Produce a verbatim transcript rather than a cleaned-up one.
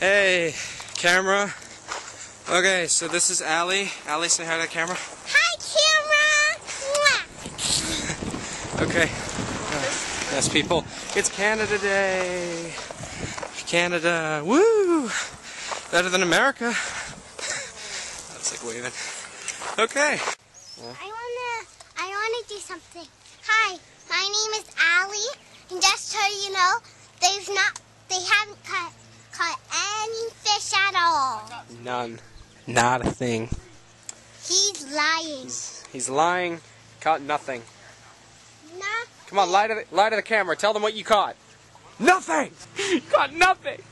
Hey, camera. Okay, so this is Allie. Allie, say hi to the camera. Hi, camera! Okay. Uh, yes, people. It's Canada Day. Canada. Woo! Better than America. I was like waving. Okay. Yeah. I wanna, I wanna do something. Hi, my name is Allie, and just so you know, they've not, they haven't caught, caught any fish at all. None, not a thing. He's lying. He's, he's lying. Caught nothing. Nothing. Come on, lie to the, lie to the camera. Tell them what you caught. Nothing. Caught nothing.